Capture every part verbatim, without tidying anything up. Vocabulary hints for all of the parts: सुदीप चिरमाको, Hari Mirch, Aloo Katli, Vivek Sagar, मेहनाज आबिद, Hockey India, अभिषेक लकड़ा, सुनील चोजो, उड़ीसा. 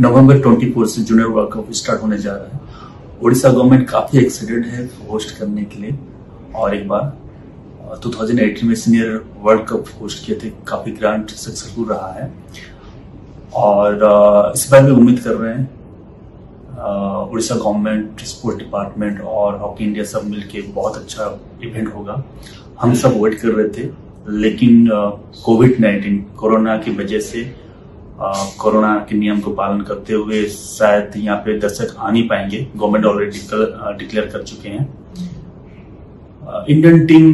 नवंबर चौबीस से junior world cup start होने जा रहा है। उड़ीसा गवर्नमेंट काफ़ी एक्साइटेड है होस्ट करने के लिए। और एक बार दो हज़ार अठारह में सीनियर वर्ल्ड कप होस्ट किए थे, काफ़ी ग्रांड सक्सेसफुल रहा है और इस बार भी उम्मीद कर रहे हैं उड़ीसा गवर्नमेंट, स्पोर्ट डिपार्टमेंट और हॉकी इंडिया सब मिलके बहुत अच्छा इवेंट होगा। हम सब वेट कर रहे थे, लेकिन कोविड नाइन्टीन कोरोना की वजह से कोरोना के नियम को पालन करते हुए शायद यहाँ पे दर्शक आ नहीं पाएंगे। गवर्नमेंट ऑलरेडी डिक्लेयर कर चुके हैं। इंडियन टीम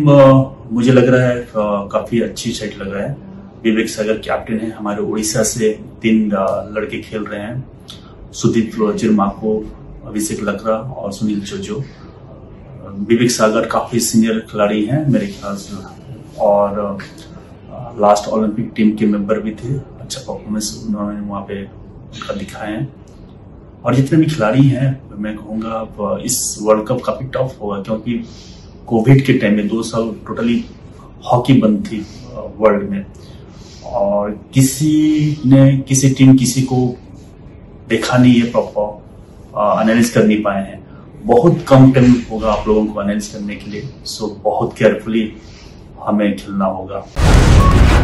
मुझे लग रहा है काफी अच्छी सेट लग रहा है। विवेक सागर कैप्टन है हमारे, उड़ीसा से तीन लड़के खेल रहे हैं, सुदीप चिरमाको, अभिषेक लकड़ा और सुनील चोजो। विवेक सागर काफी सीनियर खिलाड़ी हैं मेरे ख्याल से और लास्ट ओलंपिक टीम के मेंबर भी थे। अच्छा परफॉर्मेंस उन्होंने वहाँ पे उनका दिखाए हैं। और जितने भी खिलाड़ी हैं मैं कहूँगा इस वर्ल्ड कप काफी टफ होगा, क्योंकि कोविड के टाइम में दो साल टोटली हॉकी बंद थी वर्ल्ड में और किसी ने किसी टीम किसी को देखा नहीं है, प्रॉपर एनालिस कर नहीं पाए हैं। बहुत कम टाइम होगा आप लोगों को एनालिस करने के लिए, सो बहुत केयरफुली हमें खेलना होगा।